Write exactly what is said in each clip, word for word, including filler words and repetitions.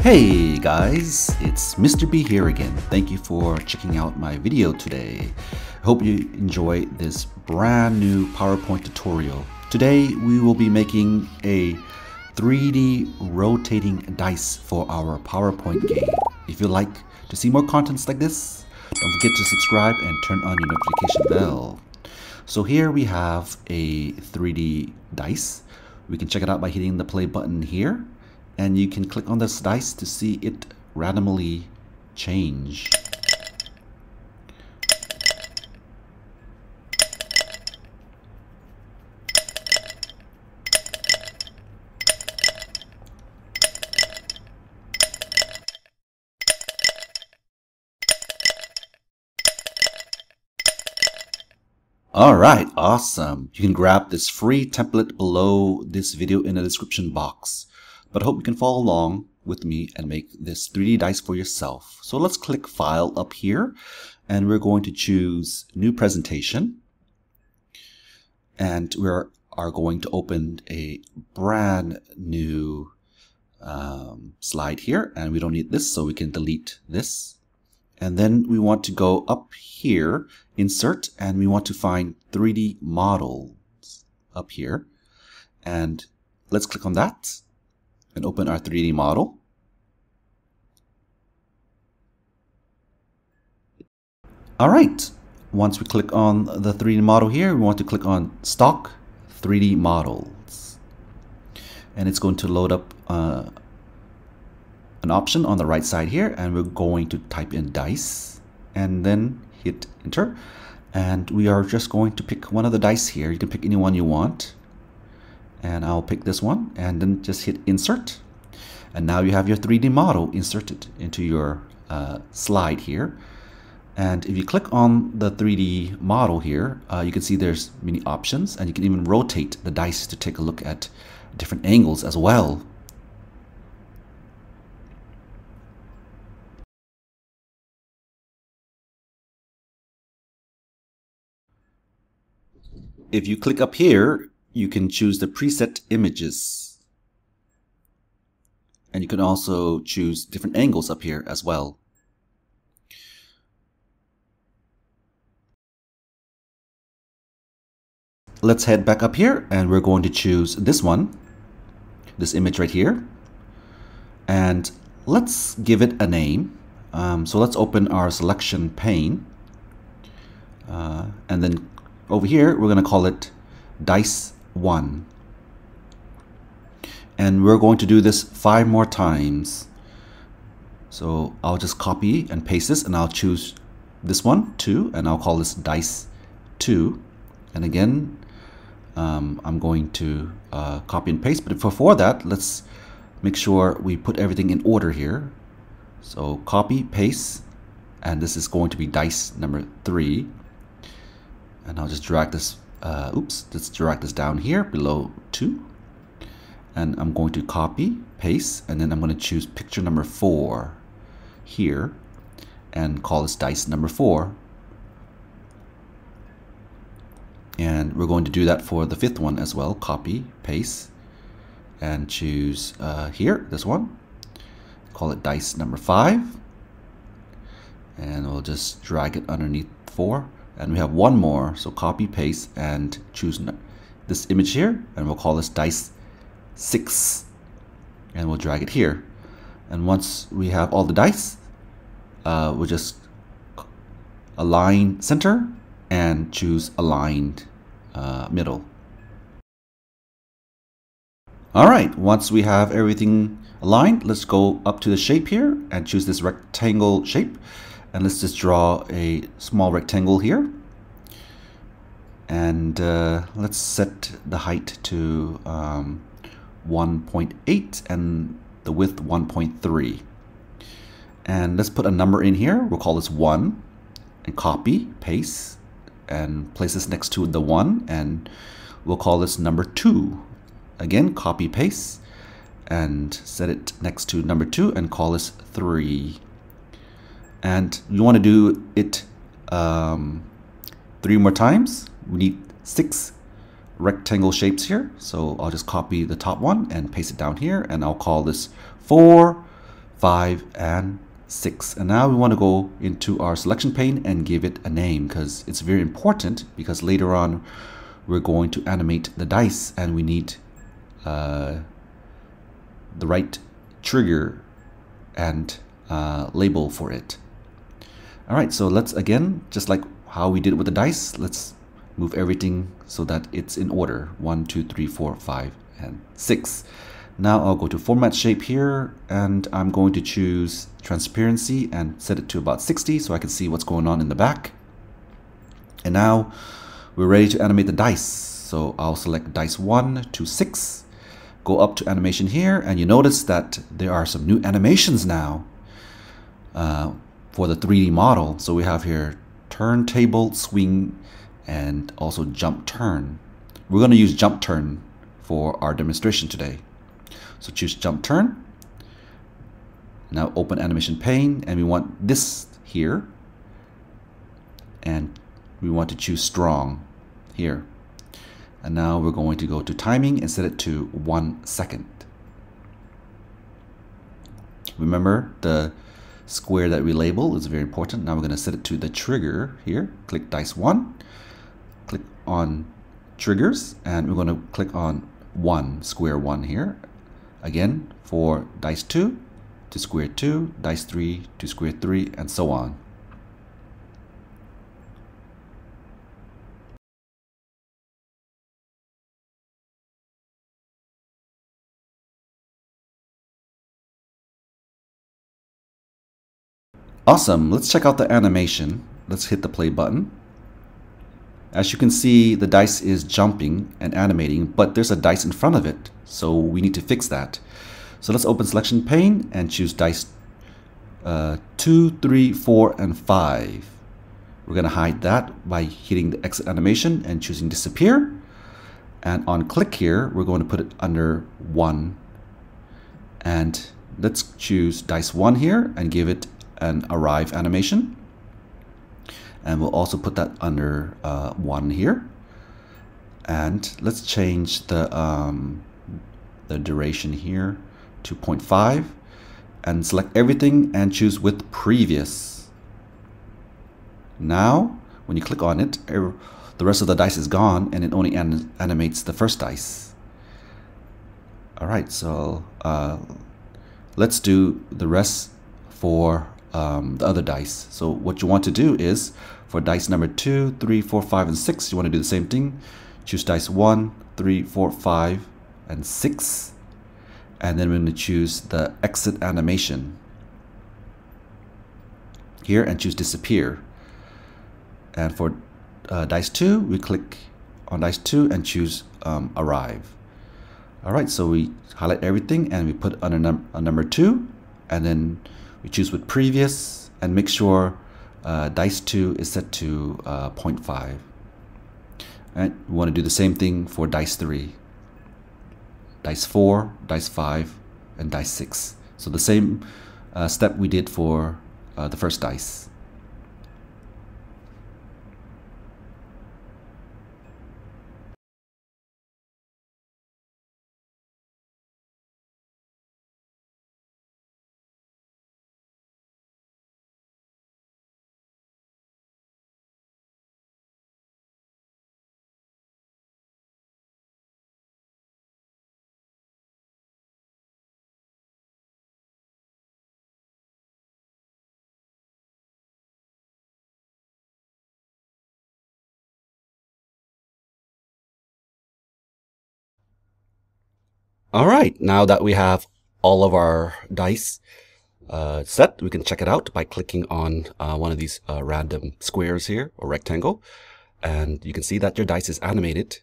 Hey guys, it's Mister B here again. Thank you for checking out my video today. I hope you enjoy this brand new PowerPoint tutorial. Today we will be making a three D rotating dice for our PowerPoint game. If you'd like to see more contents like this, don't forget to subscribe and turn on your notification bell. So here we have a three D dice. We can check it out by hitting the play button here. And you can click on this dice to see it randomly change. All right, awesome. You can grab this free template below this video in the description box. But I hope you can follow along with me and make this three D dice for yourself. So let's click File up here, and we're going to choose New Presentation. And we are going to open a brand new um, slide here, and we don't need this, so we can delete this. And then we want to go up here, Insert, and we want to find three D Models up here. And let's click on that. And open our three D model. All right, once we click on the three D model here, we want to click on Stock three D Models. And it's going to load up uh, an option on the right side here, and we're going to type in dice and then hit Enter. And we are just going to pick one of the dice here. You can pick any one you want. And I'll pick this one and then just hit Insert. And now you have your three D model inserted into your uh, slide here. And if you click on the three D model here, uh, you can see there's many options, and you can even rotate the dice to take a look at different angles as well. If you click up here, you can choose the preset images, and you can also choose different angles up here as well. Let's head back up here, and we're going to choose this one, this image right here, and let's give it a name. Um, so let's open our selection pane, uh, and then over here we're going to call it Dice one, and we're going to do this five more times. So I'll just copy and paste this, and I'll choose this one two, and I'll call this dice two. And again, um, I'm going to uh, copy and paste, but before that, let's make sure we put everything in order here. So copy, paste, and this is going to be dice number three, and I'll just drag this Uh, oops, let's drag this down here below two, and I'm going to copy, paste, and then I'm going to choose picture number four here and call this dice number four. And we're going to do that for the fifth one as well. Copy, paste, and choose uh, here, this one, call it dice number five, and we'll just drag it underneath four. And we have one more, so copy, paste, and choose this image here, and we'll call this dice six, and we'll drag it here. And once we have all the dice, uh, we'll just align center and choose aligned uh, middle. All right, once we have everything aligned, let's go up to the shape here and choose this rectangle shape. And let's just draw a small rectangle here, and uh, let's set the height to um, one point eight and the width one point three, and let's put a number in here. We'll call this one, and copy, paste, and place this next to the one, and we'll call this number two. Again, copy, paste, and set it next to number two and call this three. and you want to do it um, three more times. We need six rectangle shapes here, so I'll just copy the top one and paste it down here, and I'll call this four, five, and six. And now we want to go into our selection pane and give it a name, because it's very important, because later on we're going to animate the dice and we need uh, the right trigger and uh, label for it. Alright, so let's, again, just like how we did with the dice, let's move everything so that it's in order. one, two, three, four, five, and six. Now I'll go to format shape here, and I'm going to choose transparency and set it to about sixty so I can see what's going on in the back. And now we're ready to animate the dice. So I'll select dice one to six, go up to animation here, and you notice that there are some new animations now uh, for the three D model. So we have here turntable, swing, and also jump turn. We're going to use jump turn for our demonstration today. So choose jump turn. Now open animation pane, and we want this here, and we want to choose strong here. And now we're going to go to timing and set it to one second. Remember, the square that we label is very important. Now we're going to set it to the trigger here. Click dice one, click on triggers, and we're going to click on one, square one here. Again, for dice two to square two, dice three to square three, and so on. Awesome, let's check out the animation. Let's hit the play button. As you can see, the dice is jumping and animating, but there's a dice in front of it, so we need to fix that. So let's open selection pane and choose dice uh, two, three, four, and five. We're going to hide that by hitting the exit animation and choosing disappear. And on click here, we're going to put it under one. And let's choose dice one here and give it an arrive animation. And we'll also put that under uh, one here. And let's change the, um, the duration here to zero point five, and select everything and choose with previous. Now, when you click on it, the rest of the dice is gone, and it only an animates the first dice. All right, so uh, let's do the rest for Um, the other dice. So what you want to do is, for dice number two, three, four, five, and six, you want to do the same thing. Choose dice one, three, four, five, and six, and then we're going to choose the exit animation here and choose disappear. And for uh, dice two, we click on dice two and choose um, arrive. Alright, so we highlight everything and we put under num uh, number two, and then we choose with previous, and make sure uh, dice two is set to uh, zero point five. And we want to do the same thing for dice three, dice four, dice five, and dice six. So the same uh, step we did for uh, the first dice. All right, now that we have all of our dice uh, set, we can check it out by clicking on uh, one of these uh, random squares here, or rectangle, and you can see that your dice is animated,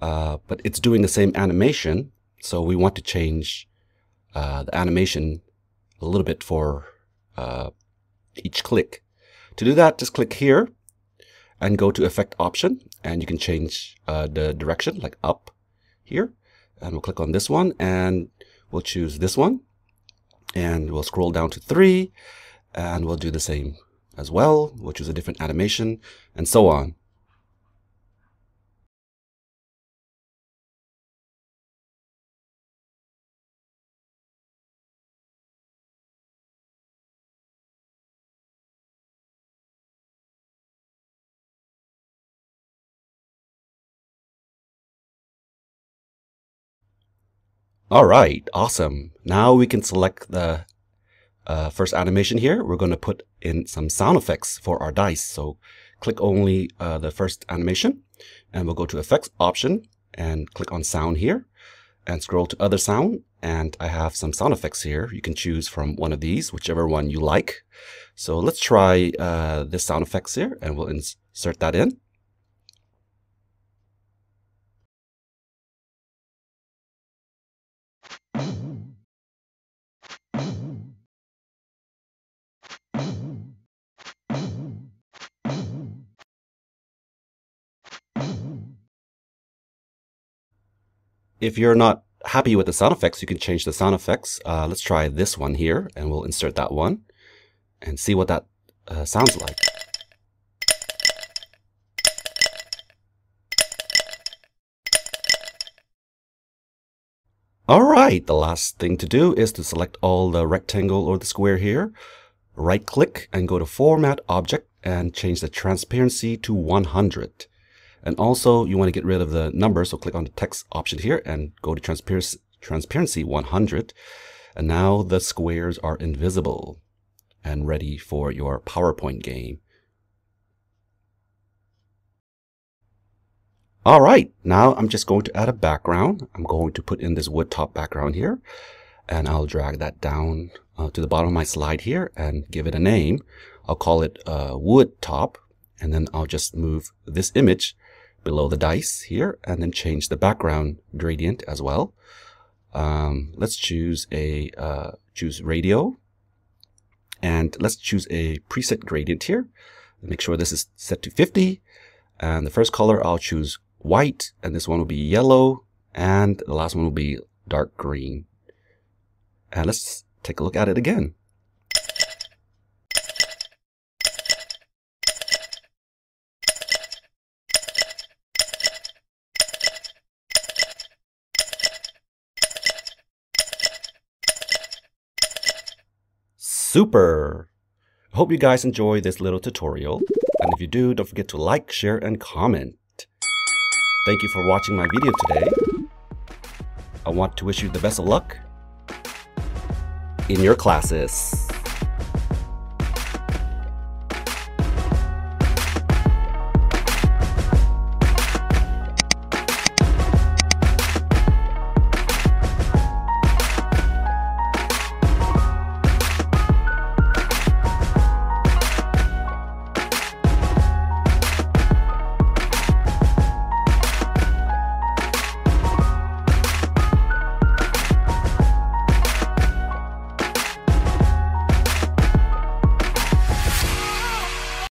uh, but it's doing the same animation, so we want to change uh, the animation a little bit for uh, each click. To do that, just click here and go to Effect option, and you can change uh, the direction, like up here. And we'll click on this one, and we'll choose this one, and we'll scroll down to three, and we'll do the same as well. We'll choose a different animation and so on. All right, awesome. Now we can select the uh, first animation here. We're going to put in some sound effects for our dice. So click only uh, the first animation, and we'll go to Effects option and click on Sound here and scroll to Other Sound. And I have some sound effects here. You can choose from one of these, whichever one you like. So let's try uh, this sound effects here, and we'll insert that in. If you're not happy with the sound effects, you can change the sound effects. Uh, let's try this one here, and we'll insert that one and see what that uh, sounds like. All right, the last thing to do is to select all the rectangle or the square here. Right click and go to Format Object and change the transparency to one hundred. And also, you want to get rid of the number, so click on the text option here and go to transparency, transparency one hundred. And now the squares are invisible and ready for your PowerPoint game. All right, now I'm just going to add a background. I'm going to put in this wood top background here, and I'll drag that down uh, to the bottom of my slide here and give it a name. I'll call it uh, wood top, and then I'll just move this image below the dice here and then change the background gradient as well. Um, let's choose a uh, choose radio, and let's choose a preset gradient here. Make sure this is set to fifty, and the first color I'll choose white, and this one will be yellow, and the last one will be dark green. And let's take a look at it again. Super! I hope you guys enjoy this little tutorial, and if you do, don't forget to like, share, and comment. Thank you for watching my video today. I want to wish you the best of luck in your classes.